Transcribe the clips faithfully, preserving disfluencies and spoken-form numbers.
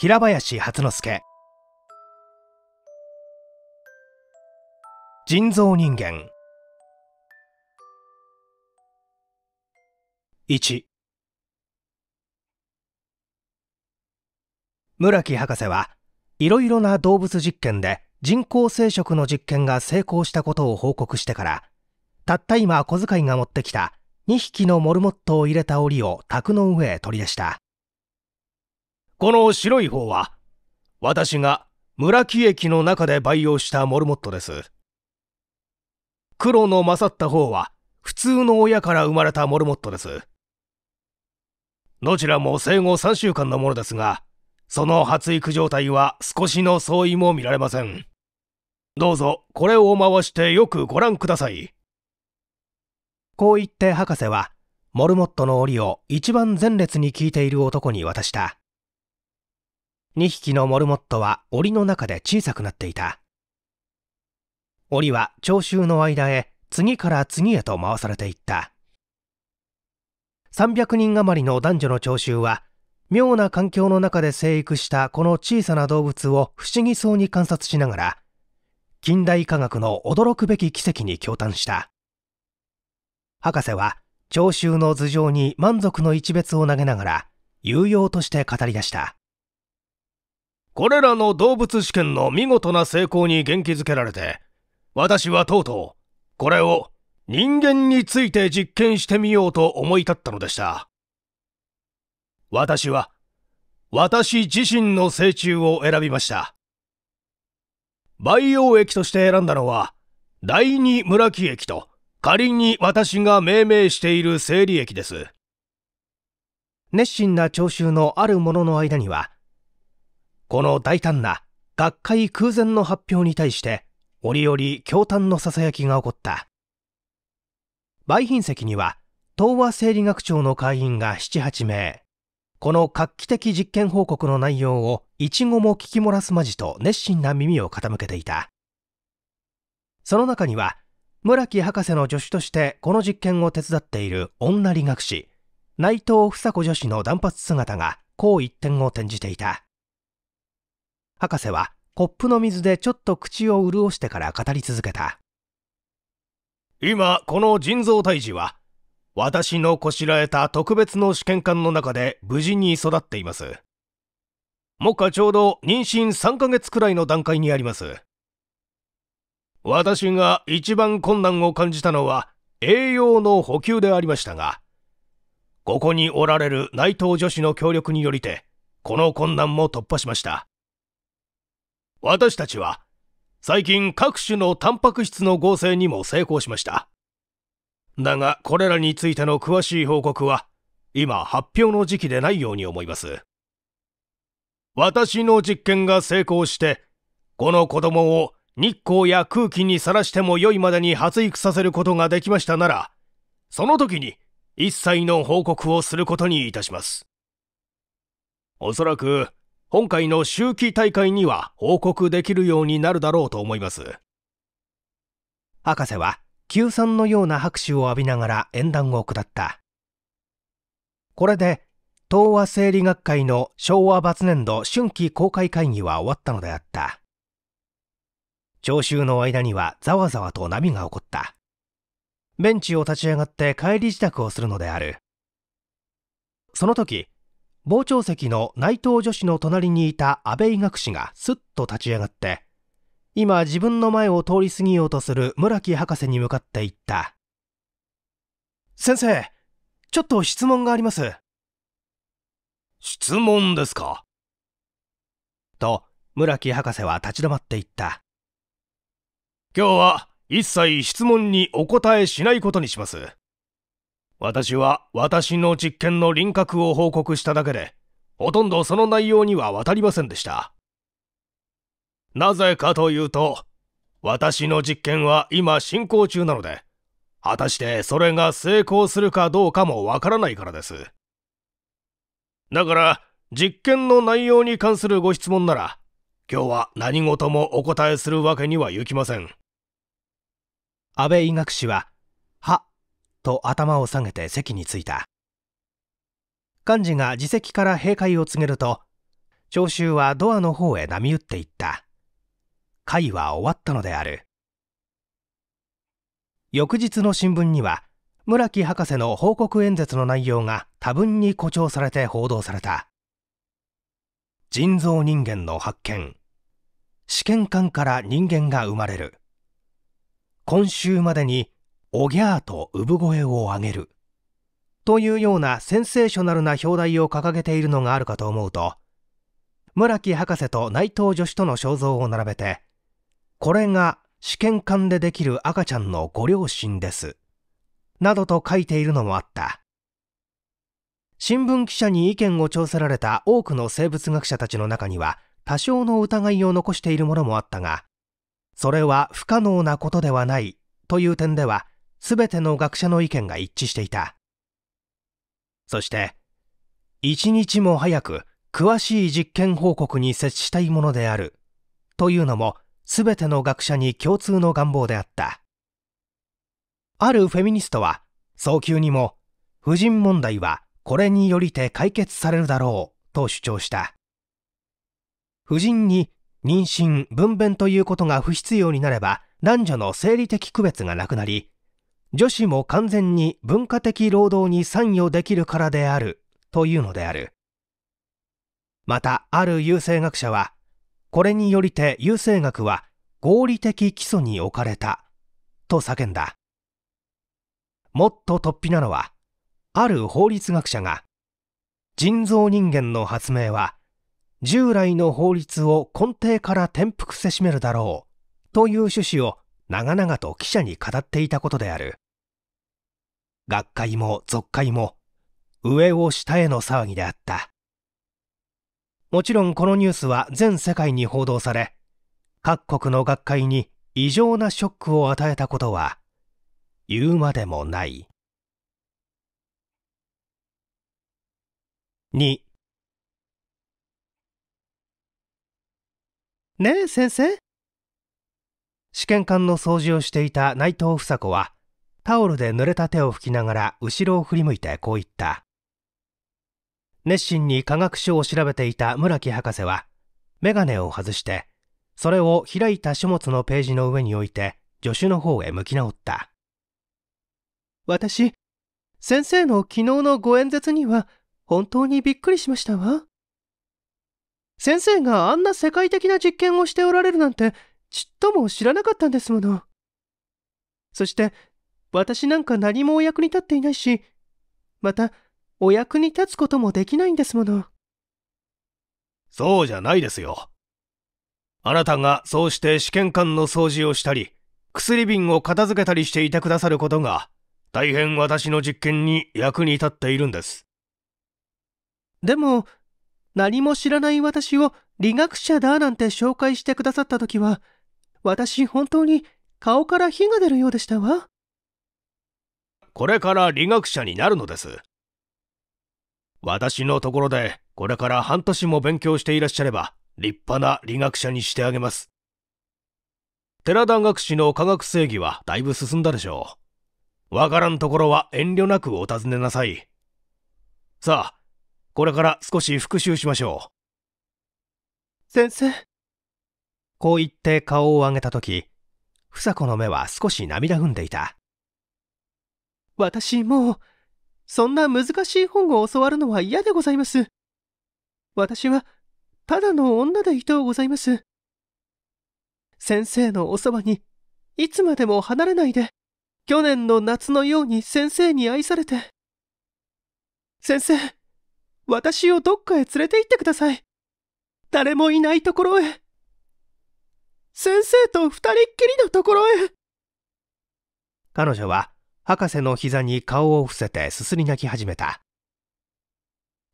平林初之助。人造人間。いち、村木博士はいろいろな動物実験で人工生殖の実験が成功したことを報告してから、たった今小遣いが持ってきたにひきのモルモットを入れた檻を卓の上へ取り出した。この白い方は私が村木駅の中で培養したモルモットです。黒の勝った方は普通の親から生まれたモルモットです。どちらも生後さんしゅうかんのものですが、その発育状態は少しの相違も見られません。どうぞこれを回してよくご覧ください。こう言って博士はモルモットの檻を一番前列に効いている男に渡した。にひきのモルモットは檻の中で小さくなっていた。檻は聴衆の間へ次から次へと回されていった。さんびゃくにん余りの男女の聴衆は妙な環境の中で生育したこの小さな動物を不思議そうに観察しながら、近代科学の驚くべき奇跡に驚嘆した。博士は聴衆の頭上に満足の一別を投げながら悠々として語り出した。これらの動物試験の見事な成功に元気づけられて、私はとうとうこれを人間について実験してみようと思い立ったのでした。私は私自身の成虫を選びました。培養液として選んだのは第二村木液と仮に私が命名している生理液です。熱心な聴衆のあるものの間には、この大胆な学会空前の発表に対して折々驚嘆のささやきが起こった。陪賓席には東和生理学長の会員がななはちめい、この画期的実験報告の内容を一語も聞き漏らすまじと熱心な耳を傾けていた。その中には村木博士の助手としてこの実験を手伝っている女理学士内藤房子女子の断髪姿が好一点を転じていた。博士はコップの水でちょっと口を潤してから語り続けた。今この人造胎児は私のこしらえた特別の試験管の中で無事に育っています。目下ちょうど妊娠さんかげつくらいの段階にあります。私が一番困難を感じたのは栄養の補給でありましたが、ここにおられる内藤女子の協力によりてこの困難も突破しました。私たちは最近各種のタンパク質の合成にも成功しました。だがこれらについての詳しい報告は今発表の時期でないように思います。私の実験が成功してこの子供を日光や空気にさらしても良いまでに発育させることができましたなら、その時に一切の報告をすることにいたします。おそらく今回の秋季大会には報告できるようになるだろうと思います。博士は急賛のような拍手を浴びながら演壇を下った。これで東和生理学会の昭和末年度春季公開会議は終わったのであった。聴衆の間にはざわざわと波が起こった。ベンチを立ち上がって帰り支度をするのである。その時傍聴席の内藤女子の隣にいた安倍医学士がすっと立ち上がって、今自分の前を通り過ぎようとする村木博士に向かって言った。先生、ちょっと質問があります。質問ですかと村木博士は立ち止まって言った。今日は一切質問にお答えしないことにします。私は私の実験の輪郭を報告しただけで、ほとんどその内容にはわたりませんでした。なぜかというと、私の実験は今進行中なので、果たしてそれが成功するかどうかもわからないからです。だから、実験の内容に関するご質問なら、今日は何事もお答えするわけにはいきません。安倍医学士は、は、と頭を下げて席に着いた。幹事が自席から閉会を告げると、聴衆はドアの方へ波打っていった。会は終わったのである。翌日の新聞には村木博士の報告演説の内容が多分に誇張されて報道された。人造人間の発見、試験管から人間が生まれる、今週までにおぎゃーと産声を上げるというようなセンセーショナルな表題を掲げているのがあるかと思うと、村木博士と内藤助手との肖像を並べて、これが試験管でできる赤ちゃんのご両親ですなどと書いているのもあった。新聞記者に意見を調査られた多くの生物学者たちの中には多少の疑いを残しているものもあったが、それは不可能なことではないという点では全ての学者の意見が一致していた。そして一日も早く詳しい実験報告に接したいものであるというのも全ての学者に共通の願望であった。あるフェミニストは早急にも婦人問題はこれによりて解決されるだろうと主張した。婦人に妊娠分娩ということが不必要になれば男女の生理的区別がなくなり、女子も完全に文化的労働に参与できるからであるというのである。またある優生学者はこれによりて優生学は合理的基礎に置かれたと叫んだ。もっと突飛なのはある法律学者が人造人間の発明は従来の法律を根底から転覆せしめるだろうという趣旨を長々と記者に語っていたことである。学会も俗会も上を下への騒ぎであった。もちろんこのニュースは全世界に報道され、各国の学会に異常なショックを与えたことは言うまでもない。にねえ先生、試験管の掃除をしていた内藤房子はタオルで濡れた手を拭きながら後ろを振り向いてこう言った。熱心に科学書を調べていた村木博士は眼鏡を外してそれを開いた書物のページの上に置いて助手の方へ向き直った。私、先生の昨日のご演説には本当にびっくりしましたわ。先生があんな世界的な実験をしておられるなんてちっとも知らなかったんですもの。そして私なんか何もお役に立っていないし、またお役に立つこともできないんですもの。そうじゃないですよ。あなたがそうして試験管の掃除をしたり薬瓶を片付けたりしていてくださることが大変私の実験に役に立っているんです。でも何も知らない私を理学者だなんて紹介してくださった時は、私本当に顔から火が出るようでしたわ。これから理学者になるのです。私のところでこれから半年も勉強していらっしゃれば立派な理学者にしてあげます。寺田学士の科学正義はだいぶ進んだでしょう。わからんところは遠慮なくお尋ねなさい。さあこれから少し復習しましょう。先生。こう言って顔を上げたとき、房子の目は少し涙ぐんでいた。私もう、そんな難しい本を教わるのは嫌でございます。私は、ただの女でいとうございます。先生のおそばに、いつまでも離れないで、去年の夏のように先生に愛されて。先生。私をどっかへ連れて行ってください。誰もいないところへ。先生と二人っきりのところへ。彼女は博士の膝に顔を伏せてすすり泣き始めた。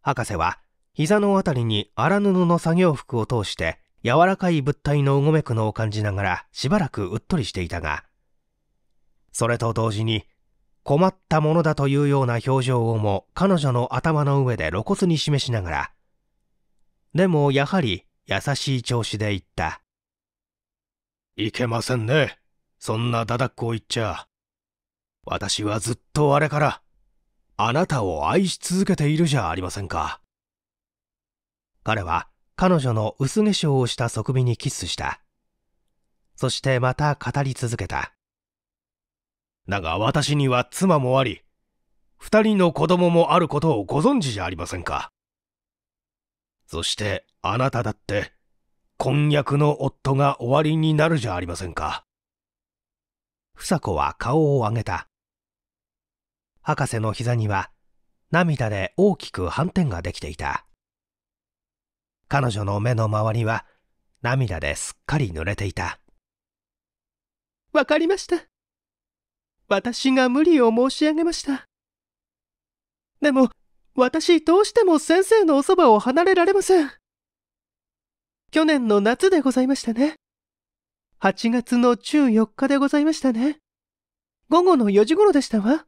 博士は膝のあたりに荒布の作業服を通して柔らかい物体のうごめくのを感じながらしばらくうっとりしていたが、それと同時に困ったものだというような表情をも彼女の頭の上で露骨に示しながら、でもやはり優しい調子で言った。いけませんね。そんなだだっこを言っちゃ。私はずっとあれから、あなたを愛し続けているじゃありませんか。彼は彼女の薄化粧をした側面にキスした。そしてまた語り続けた。だが私には妻もあり、二人の子供もあることをご存知じゃありませんか。そしてあなただって、婚約の夫が終わりになるじゃありませんか。房子は顔を上げた。博士の膝には涙で大きく斑点ができていた。彼女の目の周りは涙ですっかり濡れていた。わかりました。私が無理を申し上げました。でも、私どうしても先生のおそばを離れられません。去年の夏でございましたね。はちがつのじゅうよっかでございましたね。午後のよじごろでしたわ。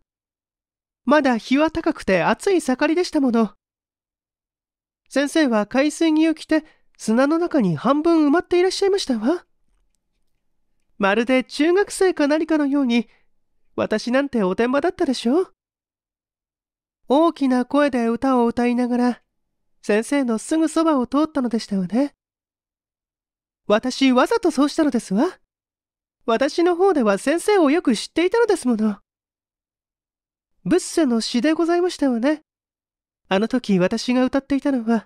まだ日は高くて暑い盛りでしたもの。先生は海水着を着て砂の中に半分埋まっていらっしゃいましたわ。まるで中学生か何かのように、私なんておてんばだったでしょう。大きな声で歌を歌いながら、先生のすぐそばを通ったのでしたわね。私わざとそうしたのですわ。私の方では先生をよく知っていたのですもの。ブッセの詩でございましたわね。あの時私が歌っていたのは、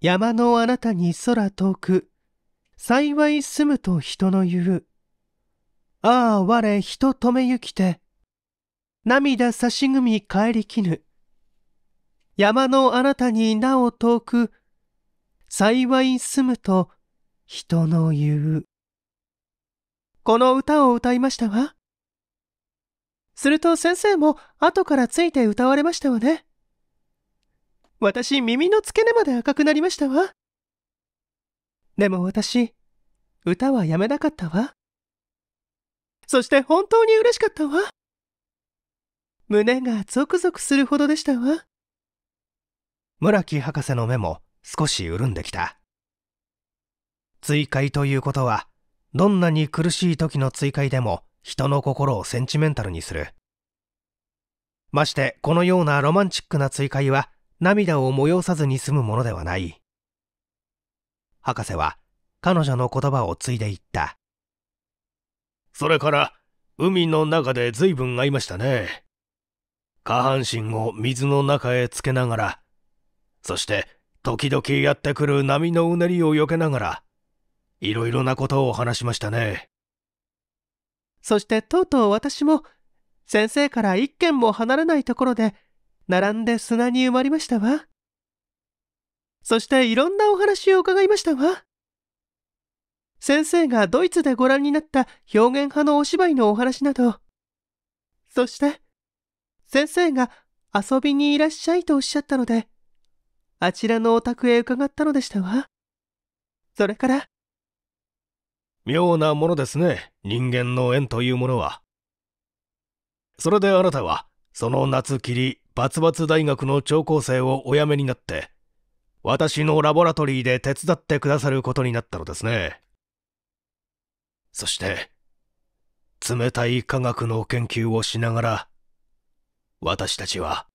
山のあなたに空遠く、幸い住むと人の言う。ああ我人止めゆきて、涙差し組帰りきぬ。山のあなたになお遠く、幸い住むと人の言う。この歌を歌いましたわ。すると先生も後からついて歌われましたわね。私耳の付け根まで赤くなりましたわ。でも私、歌はやめなかったわ。そして本当に嬉しかったわ。胸がゾクゾクするほどでしたわ。村木博士の目も少し潤んできた。追悔ということは、どんなに苦しい時の追悔でも人の心をセンチメンタルにする。ましてこのようなロマンチックな追悔は涙を催さずに済むものではない。博士は彼女の言葉を継いでいった。それから海の中で随分会いましたね。下半身を水の中へつけながら、そして時々やってくる波のうねりを避けながら、いろいろなことを話しましたね。そしてとうとう私も先生から一軒も離れないところで並んで砂に埋まりましたわ。そしていろんなお話を伺いましたわ。先生がドイツでご覧になった表現派のお芝居のお話など、そして先生が遊びにいらっしゃいとおっしゃったので、あちらのお宅へ伺ったのでしたわ。それから。妙なものですね、人間の縁というものは。それであなたは、その夏きりバツバツ大学の聴講生をお辞めになって、私のラボラトリーで手伝ってくださることになったのですね。そして、冷たい科学の研究をしながら、私たちは、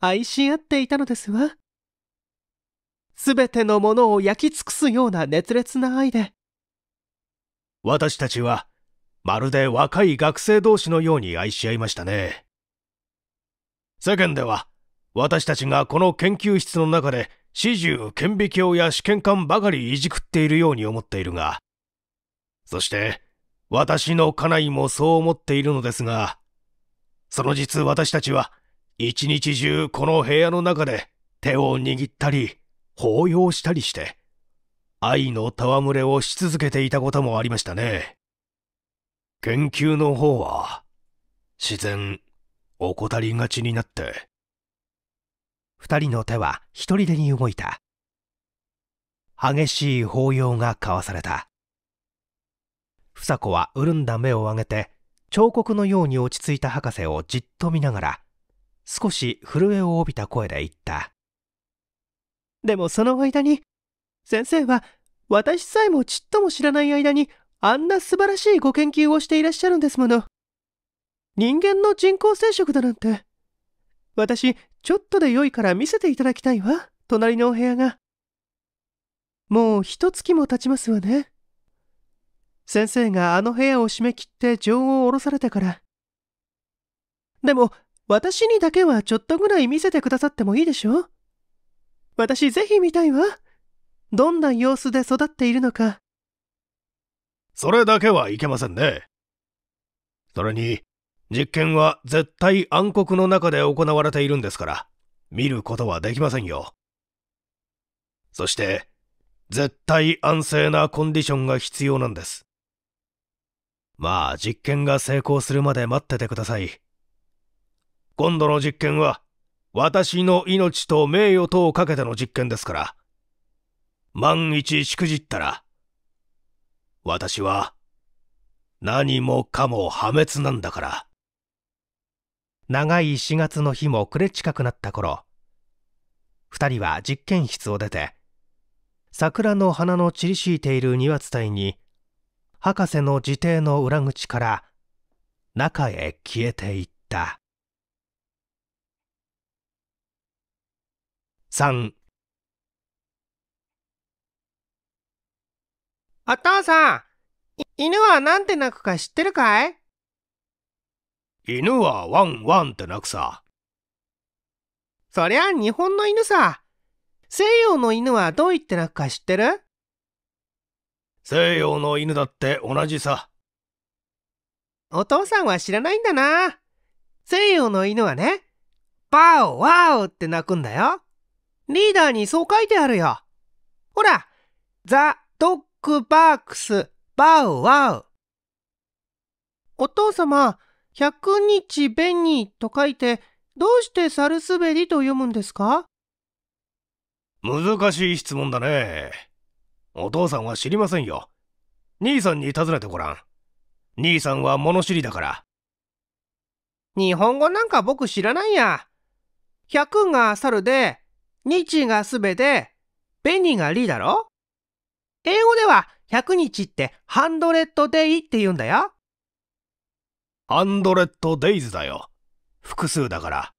愛し合っていたのですわ。すべてのものを焼き尽くすような熱烈な愛で。私たちは、まるで若い学生同士のように愛し合いましたね。世間では、私たちがこの研究室の中で始終顕微鏡や試験管ばかりいじくっているように思っているが、そして私の家内もそう思っているのですが、その実私たちは一日中この部屋の中で手を握ったり抱擁したりして愛の戯れをし続けていたこともありましたね。研究の方は自然怠りがちになって、二人の手は一人でに動いた。激しい抱擁が交わされた。房子は潤んだ目を上げて、彫刻のように落ち着いた博士をじっと見ながら、少し震えを帯びた声で言った。でもその間に、先生は私さえもちっとも知らない間に、あんな素晴らしいご研究をしていらっしゃるんですもの。人間の人工生殖だなんて。私、ちょっとで良いから見せていただきたいわ、隣のお部屋が。もう一月も経ちますわね。先生があの部屋を締め切って錠を下ろされてから。でも、私にだけはちょっとぐらい見せてくださってもいいでしょ？私ぜひ見たいわ。どんな様子で育っているのか。それだけはいけませんね。それに、実験は絶対暗黒の中で行われているんですから、見ることはできませんよ。そして、絶対安静なコンディションが必要なんです。まあ、実験が成功するまで待っててください。今度の実験は、私の命と名誉とをかけての実験ですから、万一しくじったら、私は、何もかも破滅なんだから。長いしがつの日も暮れ近くなった頃、二人は実験室を出て、桜の花の散り敷いている庭伝いに、博士の自邸の裏口から中へ消えていった。さん。お父さん、犬はなんて鳴くか知ってるかい？犬はワンワンって鳴くさ。そりゃ日本の犬さ。西洋の犬はどう言って鳴くか知ってる？西洋の犬だって同じさ。お父さんは知らないんだな。西洋の犬はね、バオワオって鳴くんだよ。リーダーにそう書いてあるよ。ほら、ザ・ドッグ・バークス・バウ・ワウ。お父様、百日紅と書いて、どうしてサルスベリと読むんですか？難しい質問だね。お父さんは知りませんよ。兄さんに尋ねてごらん。兄さんは物知りだから。日本語なんか僕知らないや。百が猿で、日がすべで、紅がリだろ？英語では、ひゃくにちってハンドレッドデイって言うんだよ。ハンドレッドデイズだよ。複数だから。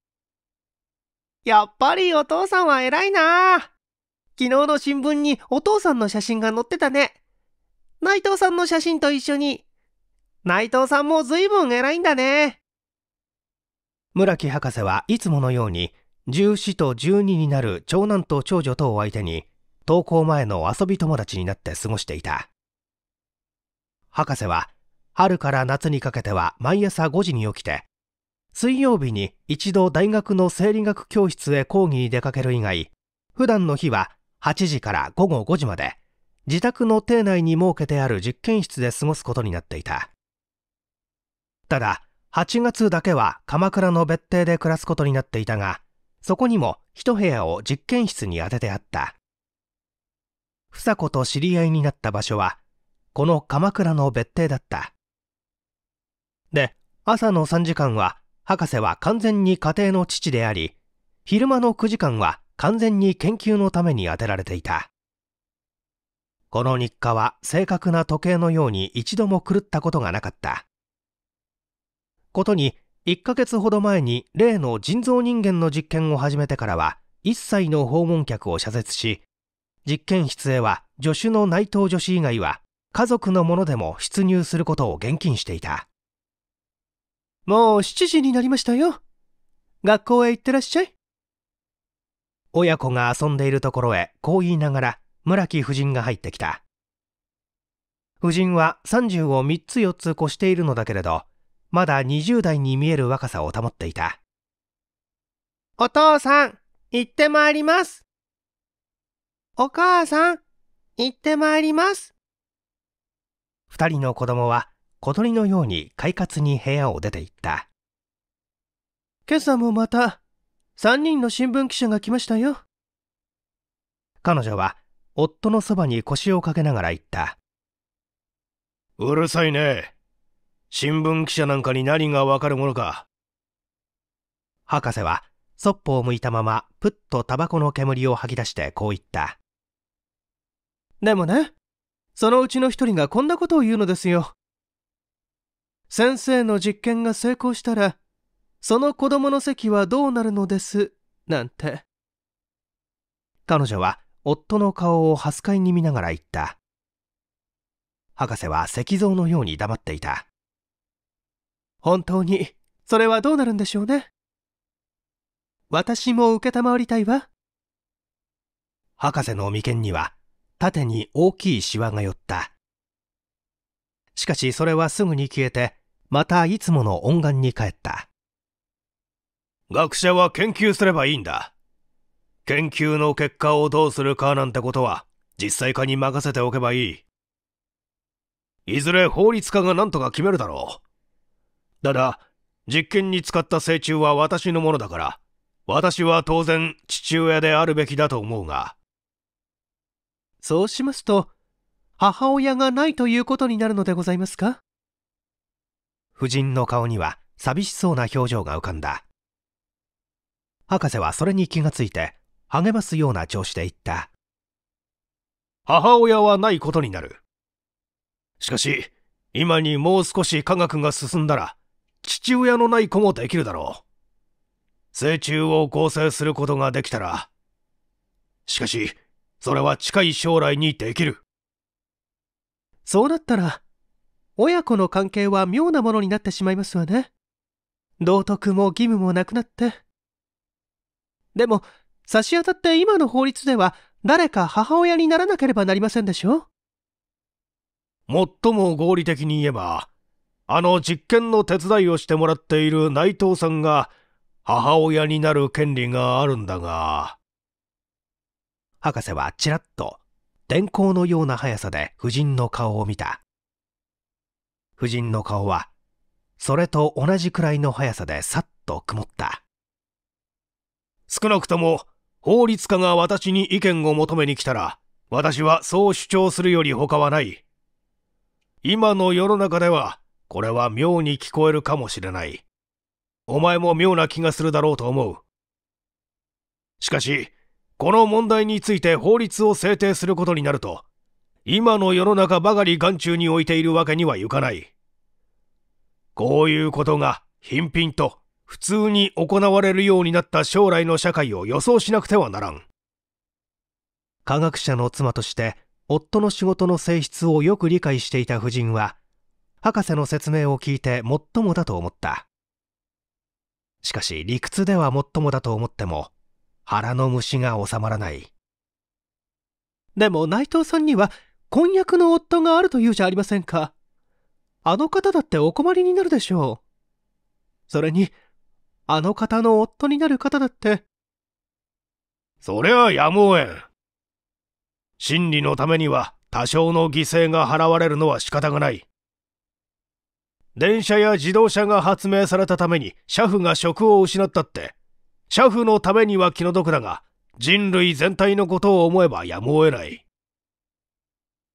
やっぱりお父さんは偉いな。昨日の新聞にお父さんの写真が載ってたね。内藤さんの写真と一緒に。内藤さんも随分偉いんだね。村木博士はいつものようにじゅうよんとじゅうにになる長男と長女とを相手に、登校前の遊び友達になって過ごしていた。博士は春から夏にかけては毎朝ごじに起きて、水曜日に一度大学の生理学教室へ講義に出かける以外、普段の日ははちじから午後ごじまで、自宅の邸内に設けてある実験室で過ごすことになっていた。ただ、はちがつだけは鎌倉の別邸で暮らすことになっていたが、そこにも一部屋を実験室に当ててあった。房子と知り合いになった場所は、この鎌倉の別邸だった。で、朝のさんじかんは、博士は完全に家庭の父であり、昼間のくじかんは完全に研究のために充てられていた。この日課は正確な時計のように一度も狂ったことがなかった。ことに、いっかげつほど前に例の人造人間の実験を始めてからは、一切の訪問客を謝絶し、実験室へは助手の内藤助手以外は家族のものでも出入することを厳禁していた。もうしちじになりましたよ。学校へ行ってらっしゃい。親子が遊んでいるところへこう言いながら村木夫人が入ってきた。夫人はさんじゅうをみっつよっつ越しているのだけれど、まだにじゅう代に見える若さを保っていた。お父さん、行ってまいります。お母さん、行ってまいります。二人の子供は小鳥のように快活に部屋を出て行った。今朝もまた三人の新聞記者が来ましたよ。彼女は夫のそばに腰をかけながら言った。うるさいね。新聞記者なんかに何がわかるものか。博士はそっぽを向いたままプッとタバコの煙を吐き出してこう言った。でもね、そのうちの一人がこんなことを言うのですよ。先生の実験が成功したら、その子供の席はどうなるのです、なんて。彼女は夫の顔をはすかいに見ながら言った。博士は石像のように黙っていた。本当に、それはどうなるんでしょうね。私も受けたまわりたいわ。博士の眉間には、縦に大きいシワが寄った。しかしそれはすぐに消えて、またいつもの懇願に帰った。学者は研究すればいいんだ。研究の結果をどうするかなんてことは、実際家に任せておけばいい。いずれ法律家が何とか決めるだろう。ただ、実験に使った成虫は私のものだから、私は当然父親であるべきだと思うが。そうしますと、母親がないということになるのでございますか？夫人の顔には寂しそうな表情が浮かんだ。博士はそれに気がついて、励ますような調子で言った。母親はないことになる。しかし、今にもう少し科学が進んだら、父親のない子もできるだろう。成虫を合成することができたら、しかし、それは近い将来にできる。そうなったら、親子の関係は妙なものになってしまいますわね。道徳も義務もなくなって。でも、差し当たって今の法律では誰か母親にならなければなりませんでしょ？最も合理的に言えば、あの実験の手伝いをしてもらっている内藤さんが母親になる権利があるんだが。博士はちらっと電光のような速さで夫人の顔を見た。夫人の顔はそれと同じくらいの速さでさっと曇った。少なくとも法律家が私に意見を求めに来たら、私はそう主張するより他はない。今の世の中ではこれは妙に聞こえるかもしれない。お前も妙な気がするだろうと思う。しかし、この問題について法律を制定することになると、今の世の中ばかり眼中に置いているわけにはいかない。こういうことが頻繁と、普通に行われるようになった将来の社会を予想しなくてはならん。科学者の妻として夫の仕事の性質をよく理解していた夫人は、博士の説明を聞いてもっともだと思った。しかし理屈ではもっともだと思っても、腹の虫が収まらない。でも内藤さんには婚約の夫があるというじゃありませんか。あの方だってお困りになるでしょう。それに、あの方の夫になる方だって。そりゃやむを得ん。真理のためには多少の犠牲が払われるのは仕方がない。電車や自動車が発明されたために車夫が職を失ったって、車夫のためには気の毒だが、人類全体のことを思えばやむを得ない。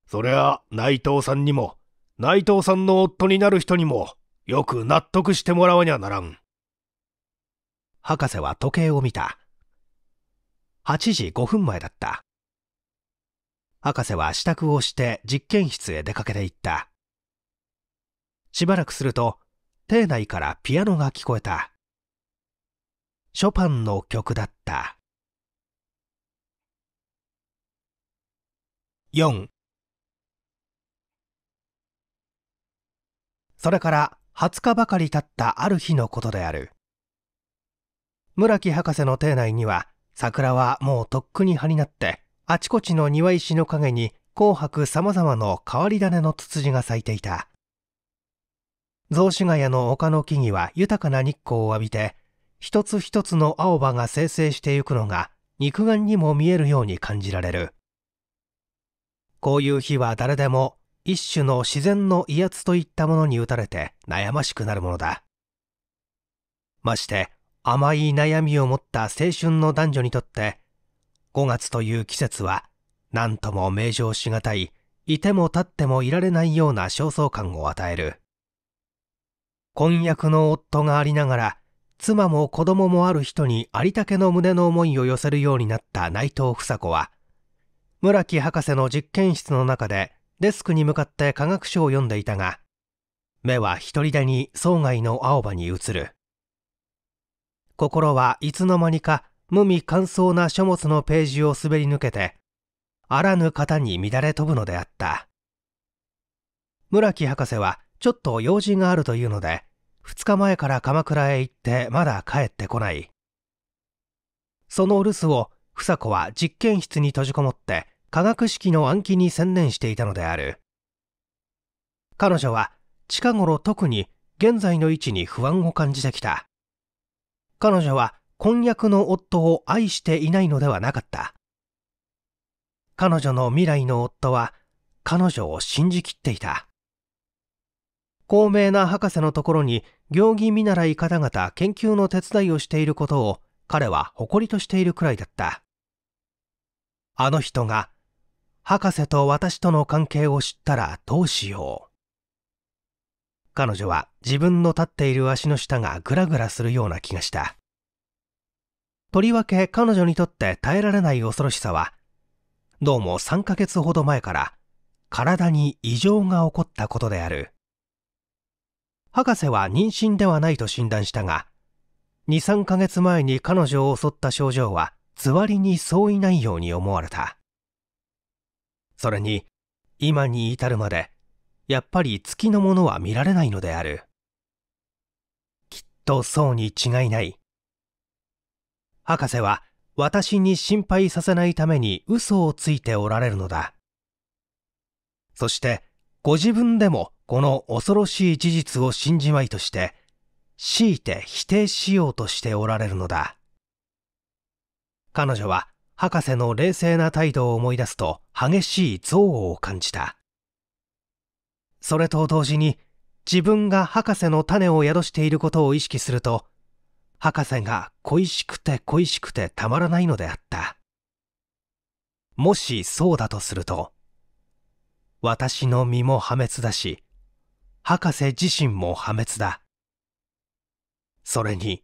そりゃ内藤さんにも、内藤さんの夫になる人にも、よく納得してもらわにゃならん。博士は時計を見た。はちじごふんまえだった。博士は支度をして実験室へ出かけていった。しばらくすると、邸内からピアノが聞こえた。ショパンの曲だった。よん。それからはつかばかり経ったある日のことである。村木博士の邸内には桜はもうとっくに葉になって、あちこちの庭石の陰に紅白さまざまの変わり種のツツジが咲いていた。雑司ヶ谷の丘の木々は豊かな日光を浴びて、一つ一つの青葉が生成してゆくのが肉眼にも見えるように感じられる。こういう日は誰でも一種の自然の威圧といったものに打たれて悩ましくなるものだ。まして甘い悩みを持った青春の男女にとって、ごがつという季節は何とも名状しがたい、いても立ってもいられないような焦燥感を与える。婚約の夫がありながら妻も子供もある人にありたけの胸の思いを寄せるようになった内藤房子は、村木博士の実験室の中でデスクに向かって科学書を読んでいたが、目は一人でに窓外の青葉に移る。心はいつの間にか無味乾燥な書物のページを滑り抜けて、あらぬ方に乱れ飛ぶのであった。村木博士はちょっと用事があるというので、二日前から鎌倉へ行ってまだ帰ってこない。その留守を房子は実験室に閉じこもって化学式の暗記に専念していたのである。彼女は近頃特に現在の位置に不安を感じてきた。彼女は婚約の夫を愛していないのではなかった。彼女の未来の夫は彼女を信じきっていた。高名な博士のところに行儀見習い方々研究の手伝いをしていることを彼は誇りとしているくらいだった。あの人が博士と私との関係を知ったらどうしよう。彼女は自分の立っている足の下がグラグラするような気がした。とりわけ彼女にとって耐えられない恐ろしさは、どうもさんかげつほど前から体に異常が起こったことである。博士は妊娠ではないと診断したが、に、さんかげつまえに彼女を襲った症状はつわりに相違ないように思われた。それに、今に至るまで、やっぱり月のものは見られないのである。きっとそうに違いない。博士は私に心配させないために嘘をついておられるのだ。そして、ご自分でも、この恐ろしい事実を信じまいとして、強いて否定しようとしておられるのだ。彼女は博士の冷静な態度を思い出すと激しい憎悪を感じた。それと同時に自分が博士の種を宿していることを意識すると、博士が恋しくて恋しくてたまらないのであった。もしそうだとすると、私の身も破滅だし、博士自身も破滅だ。それに、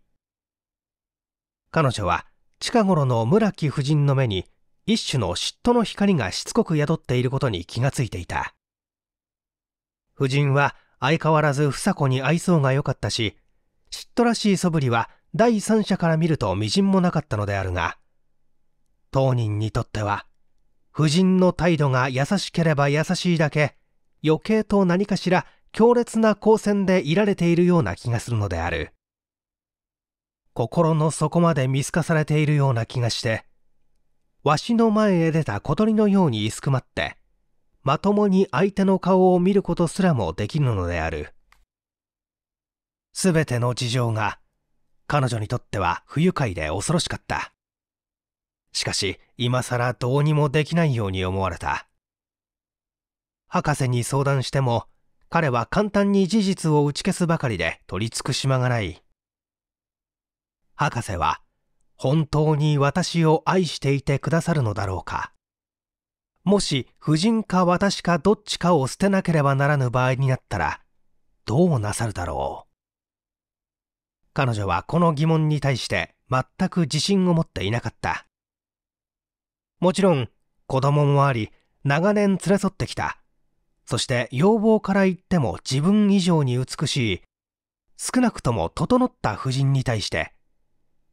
彼女は近頃の村木夫人の目に一種の嫉妬の光がしつこく宿っていることに気がついていた。夫人は相変わらず房子に愛想が良かったし、嫉妬らしい素振りは第三者から見ると微塵もなかったのであるが、当人にとっては、夫人の態度が優しければ優しいだけ、余計と何かしら強烈な光線でいられているような気がするのである。心の底まで見透かされているような気がして、わしの前へ出た小鳥のように居すくまって、まともに相手の顔を見ることすらもできるのである。すべての事情が、彼女にとっては不愉快で恐ろしかった。しかし、今さらどうにもできないように思われた。博士に相談しても、彼は簡単に事実を打ち消すばかりで取りつく島がない。博士は、本当に私を愛していてくださるのだろうか。もし、夫人か私かどっちかを捨てなければならぬ場合になったら、どうなさるだろう。彼女はこの疑問に対して全く自信を持っていなかった。もちろん、子供もあり、長年連れ添ってきた。そして、要望から言っても自分以上に美しい、少なくとも整った夫人に対して、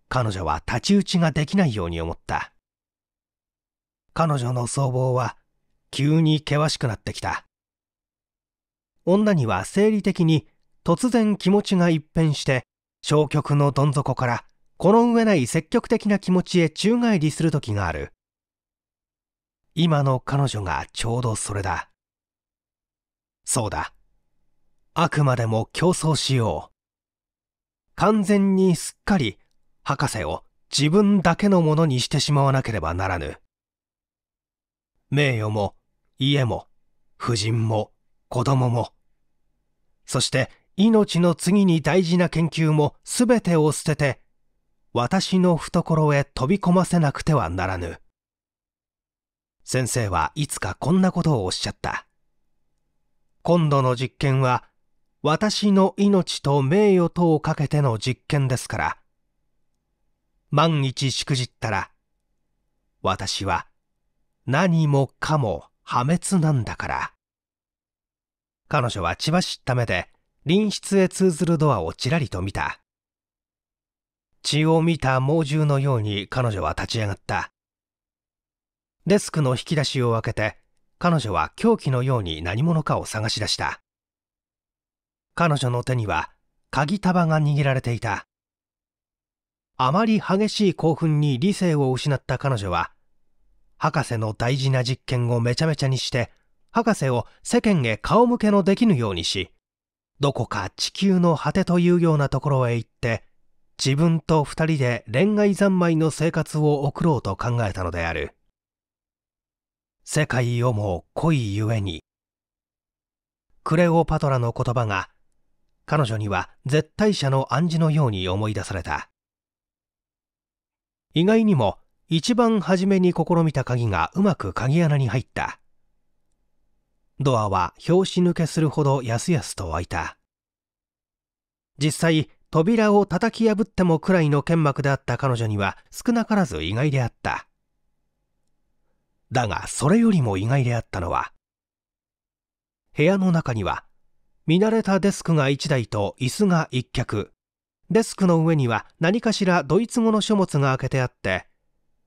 彼女は太刀打ちができないように思った。彼女の相貌は、急に険しくなってきた。女には生理的に、突然気持ちが一変して、消極のどん底から、この上ない積極的な気持ちへ宙返りする時がある。今の彼女がちょうどそれだ。そうだ。あくまでも競争しよう。完全にすっかり博士を自分だけのものにしてしまわなければならぬ。名誉も家も夫人も子供も、そして命の次に大事な研究もすべてを捨てて、私の懐へ飛び込ませなくてはならぬ。先生はいつかこんなことをおっしゃった。今度の実験は私の命と名誉とをかけての実験ですから、万一しくじったら、私は何もかも破滅なんだから。彼女は血走った目で隣室へ通ずるドアをちらりと見た。血を見た猛獣のように彼女は立ち上がった。デスクの引き出しを開けて、彼女は凶器のように何者かを探し出した。彼女の手には鍵束が握られていた。あまり激しい興奮に理性を失った彼女は、博士の大事な実験をめちゃめちゃにして、博士を世間へ顔向けのできぬようにし、どこか地球の果てというようなところへ行って、自分と二人で恋愛三昧の生活を送ろうと考えたのである。世界をも恋ゆえに。クレオパトラの言葉が、彼女には絶対者の暗示のように思い出された。意外にも、一番初めに試みた鍵がうまく鍵穴に入った。ドアは拍子抜けするほどやすやすと開いた。実際、扉を叩き破ってもくらいの剣幕であった彼女には少なからず意外であった。だが、それよりも意外であったのは、部屋の中には、見慣れたデスクが一台と椅子が一脚、デスクの上には何かしらドイツ語の書物が開けてあって、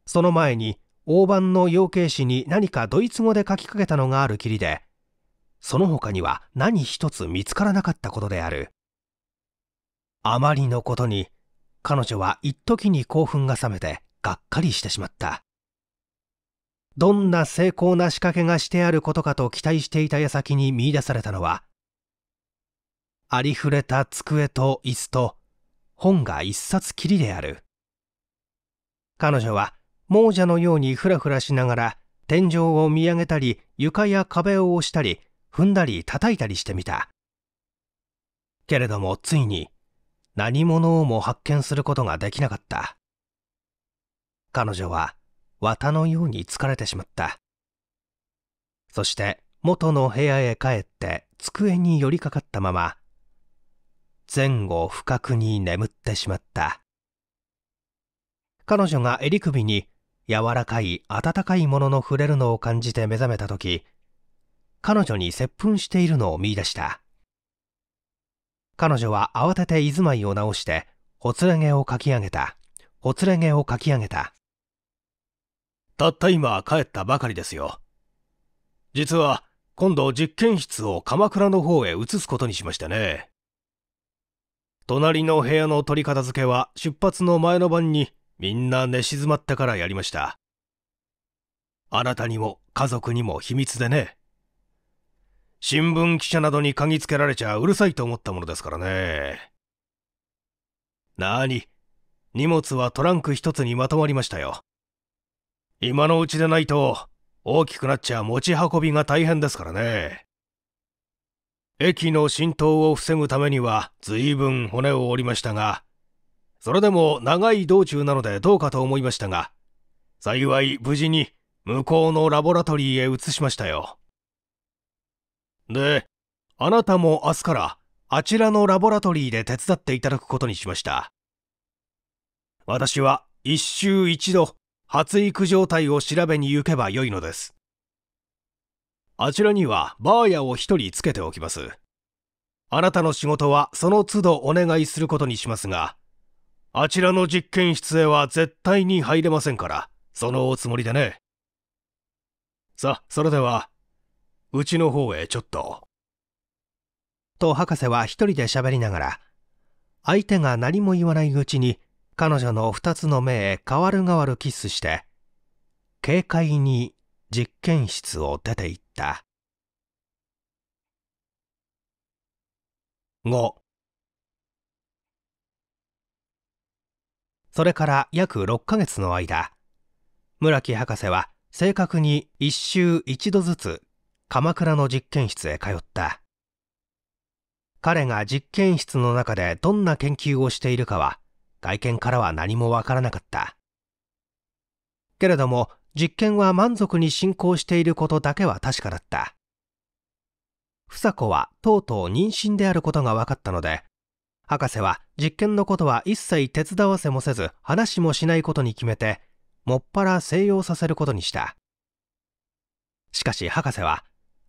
その前に大判の養鶏紙に何かドイツ語で書きかけたのがあるきりで、その他には何一つ見つからなかったことである。あまりのことに彼女は一時に興奮が冷めてがっかりしてしまった。どんな精巧な仕掛けがしてあることかと期待していた矢先に見出されたのは、ありふれた机と椅子と本が一冊きりである。彼女は亡者のようにふらふらしながら天井を見上げたり、床や壁を押したり踏んだり叩いたりしてみた。けれどもついに何者をも発見することができなかった。彼女は綿のように疲れてしまった。そして元の部屋へ帰って机に寄りかかったまま、前後不覚に眠ってしまった。彼女が襟首に柔らかい温かいものの触れるのを感じて目覚めたとき、彼女に接吻しているのを見出した。彼女は慌てて居住まいを直して、ほつれ毛をかき上げた。ほつれ毛をかき上げた。たった今帰ったばかりですよ。実は今度実験室を鎌倉の方へ移すことにしましてね。隣の部屋の取り片付けは出発の前の晩にみんな寝静まってからやりました。あなたにも家族にも秘密でね。新聞記者などに嗅ぎつけられちゃうるさいと思ったものですからね。なーに、荷物はトランク一つにまとまりましたよ。今のうちでないと大きくなっちゃ持ち運びが大変ですからね。駅の浸透を防ぐためには随分骨を折りましたが、それでも長い道中なのでどうかと思いましたが、幸い無事に向こうのラボラトリーへ移しましたよ。で、あなたも明日からあちらのラボラトリーで手伝っていただくことにしました。私は一週一度発育状態を調べに行けばよいのです。あちらにはバーヤを一人つけておきます。あなたの仕事はその都度お願いすることにしますが、あちらの実験室へは絶対に入れませんから、そのおつもりでね。さあ、それでは、うちの方へちょっと。と博士は一人で喋りながら、相手が何も言わないうちに、彼女の二つの目へ代わる代わるキスして、軽快に実験室を出て行った。ご。それから約ろっかげつの間、村木博士は正確に一週一度ずつ鎌倉の実験室へ通った。彼が実験室の中でどんな研究をしているかは外見からは何もわからなかった。けれども実験は満足に進行していることだけは確かだった。房子はとうとう妊娠であることが分かったので、博士は実験のことは一切手伝わせもせず話もしないことに決めて、もっぱら静養させることにした。しかし博士は、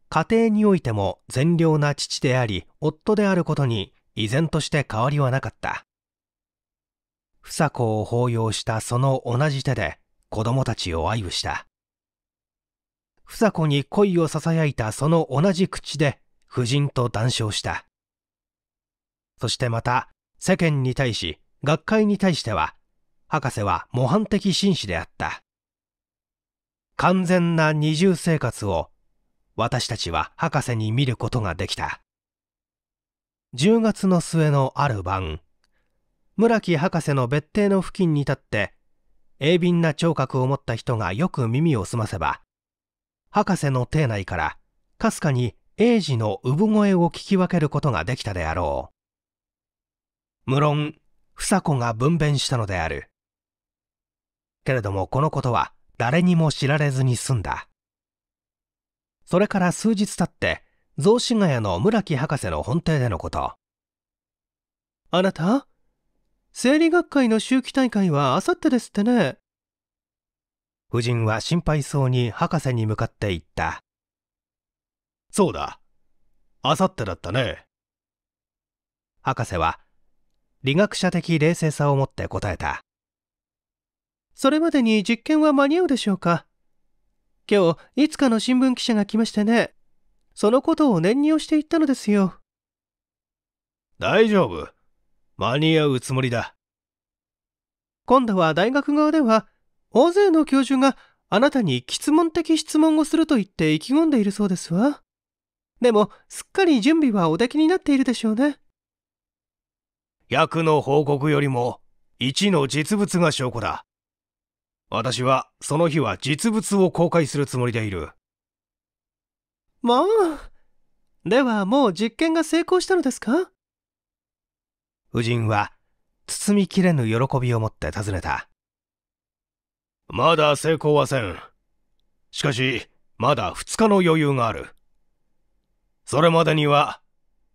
家庭においても善良な父であり夫であることに依然として変わりはなかった。房子を抱擁したその同じ手で子供たちを愛撫した。房子に恋をささやいたその同じ口で夫人と談笑した。そしてまた世間に対し学会に対しては博士は模範的紳士であった。完全な二重生活を私たちは博士に見ることができた。じゅうがつの末のある晩、村木博士の別邸の付近に立って鋭敏な聴覚を持った人がよく耳を澄ませば、博士の邸内からかすかに英二の産声を聞き分けることができたであろう。無論房子が分娩したのであるけれども、このことは誰にも知られずに済んだ。それから数日経って雑司ヶ谷の村木博士の本邸でのこと。あなた、生理学会の秋季大会はあさってですってね。夫人は心配そうに博士に向かって言った。そうだ、あさってだったね。博士は理学者的冷静さを持って答えた。それまでに実験は間に合うでしょうか。今日いつかの新聞記者が来ましてね、そのことを念に押して言ったのですよ。大丈夫、間に合うつもりだ。今度は大学側では大勢の教授があなたに詰問的質問をすると言って意気込んでいるそうですわ。でもすっかり準備はおできになっているでしょうね。ひゃくの報告よりもいちの実物が証拠だ。私はその日は実物を公開するつもりでいる。まあ、ではもう実験が成功したのですか。夫人は包みきれぬ喜びを持って尋ねた。まだ成功はせん。しかしまだふつかの余裕がある。それまでには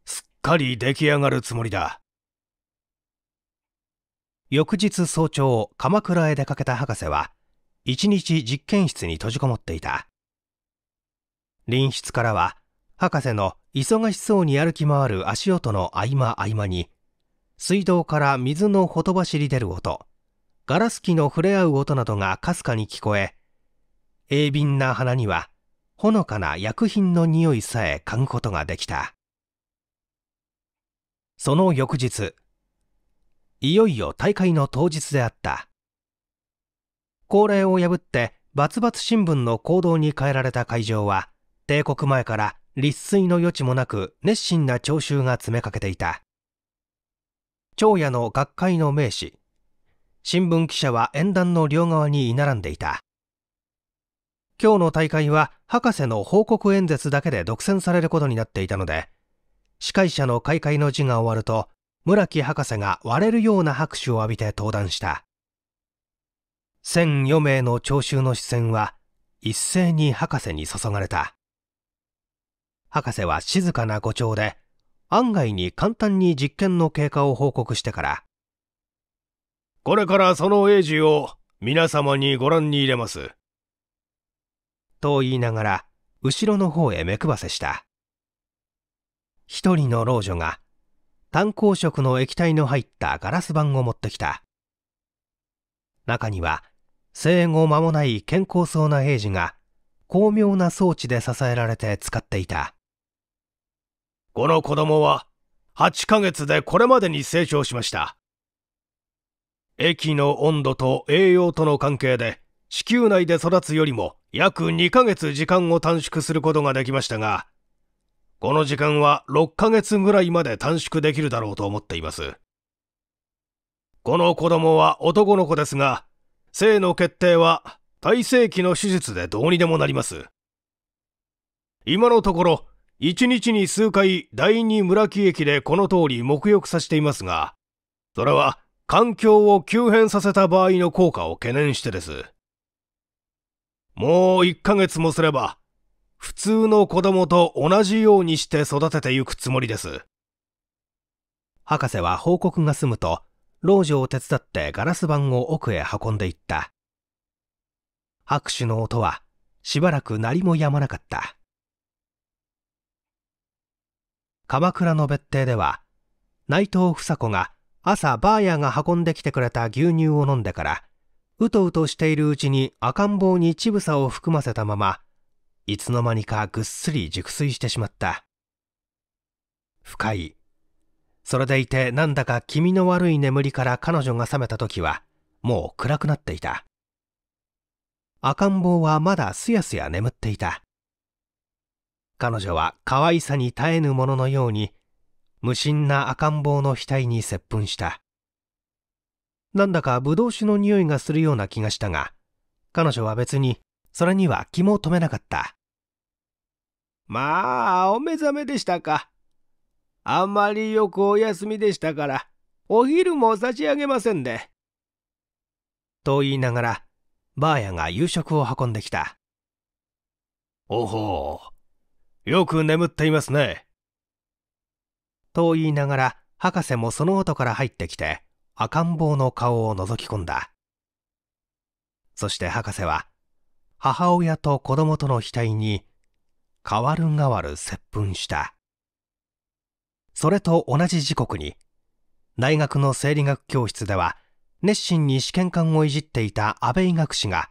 すっかり出来上がるつもりだ。翌日早朝、鎌倉へ出かけた博士は一日実験室に閉じこもっていた。隣室からは博士の忙しそうに歩き回る足音の合間合間に、水道から水のほとばしり出る音、ガラス機の触れ合う音などがかすかに聞こえ、鋭敏な鼻にはほのかな薬品の匂いさえ嗅ぐことができた。その翌日、いよいよ大会の当日であった。恒例を破ってバツバツ新聞の講堂に変えられた会場は、帝国前から立錐の余地もなく熱心な聴衆が詰めかけていた。長屋の学会の名士、新聞記者は演壇の両側に居並んでいた。今日の大会は博士の報告演説だけで独占されることになっていたので、司会者の開会の辞が終わると村木博士が割れるような拍手を浴びて登壇した。せんよん名の聴衆の視線は一斉に博士に注がれた。博士は静かな語調で案外に簡単に実験の経過を報告してから、これからその英二を皆様にご覧に入れますと言いながら後ろの方へ目配せした。一人の老女が炭鉱色の液体の入ったガラス板を持ってきた。中には生後間もない健康そうな英二が巧妙な装置で支えられて使っていた。この子供ははちかげつでこれまでに成長しました。液の温度と栄養との関係で子宮内で育つよりも約にかげつ時間を短縮することができましたが、この時間はろっかげつぐらいまで短縮できるだろうと思っています。この子供は男の子ですが、性の決定は胎生期の手術でどうにでもなります。今のところ、いちにちに数回第二村木駅でこの通り沐浴させていますが、それは環境を急変させた場合の効果を懸念してです。もういっかげつもすれば、普通の子供と同じようにして育ててゆくつもりです。博士は報告が済むと、老女を手伝ってガラス板を奥へ運んでいった。拍手の音はしばらく鳴りも止まなかった。鎌倉の別邸では、内藤房子が朝バーヤが運んできてくれた牛乳を飲んでからうとうとしているうちに赤ん坊に乳房を含ませたままいつの間にかぐっすり熟睡してしまった。深い、それでいてなんだか気味の悪い眠りから彼女が覚めた時はもう暗くなっていた。赤ん坊はまだすやすや眠っていた。彼女は可愛さに耐えぬもののように無心な赤ん坊の額に接吻した。なんだかブドウ酒の匂いがするような気がしたが、彼女は別にそれには気も留めなかった。まあお目覚めでしたか。あんまりよくお休みでしたからお昼も差し上げませんで、と言いながらバーヤが夕食を運んできた。おほう、よく眠っていますね、と言いながら博士もその音から入ってきて赤ん坊の顔を覗き込んだ。そして博士は母親と子供との額に変わる変わる接吻した。それと同じ時刻に大学の生理学教室では熱心に試験管をいじっていた安倍医学士が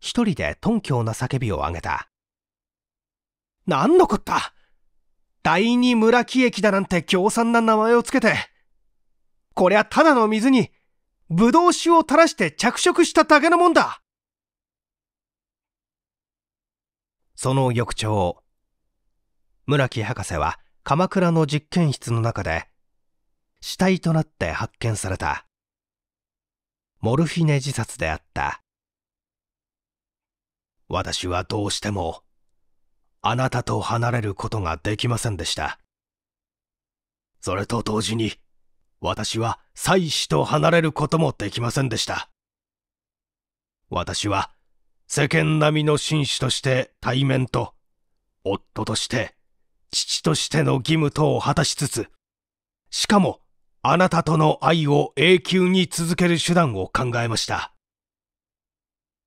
一人で頓狂な叫びを上げた。なんのこった、第二村木駅だなんて狂産な名前をつけて、こりゃただの水にブドウ酒を垂らして着色しただけのもんだ。その翌朝、村木博士は鎌倉の実験室の中で死体となって発見された。モルフィネ自殺であった。私はどうしてもあなたと離れることができませんでした。それと同時に私は妻子と離れることもできませんでした。私は世間並みの紳士として対面と夫として父としての義務等を果たしつつ、しかもあなたとの愛を永久に続ける手段を考えました。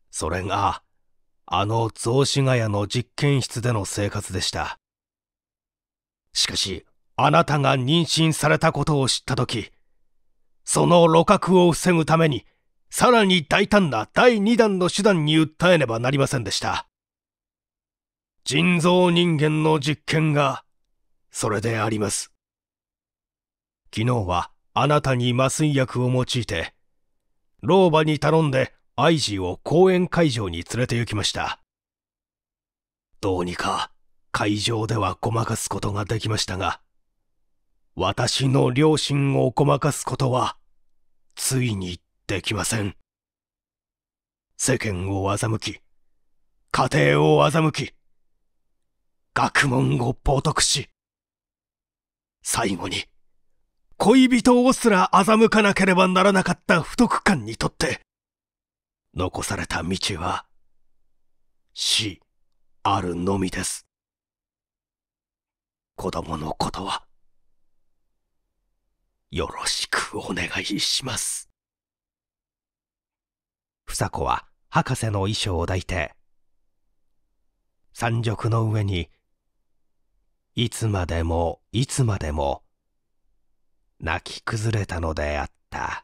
それが、あの雑司ヶ谷の実験室での生活でした。しかし、あなたが妊娠されたことを知ったとき、その露覚を防ぐために、さらに大胆な第二弾の手段に訴えねばなりませんでした。人造人間の実験が、それであります。昨日はあなたに麻酔薬を用いて、老婆に頼んで愛児を公演会場に連れて行きました。どうにか会場ではごまかすことができましたが、私の両親をごまかすことは、ついにできません。世間を欺き、家庭を欺き、学問を冒涜し、最後に、恋人をすら欺かなければならなかった不徳官にとって、残された道は、死あるのみです。子供のことは、よろしくお願いします。房子は博士の衣装を抱いて、山褥の上に、いつまでもいつまでも、泣き崩れたのであった。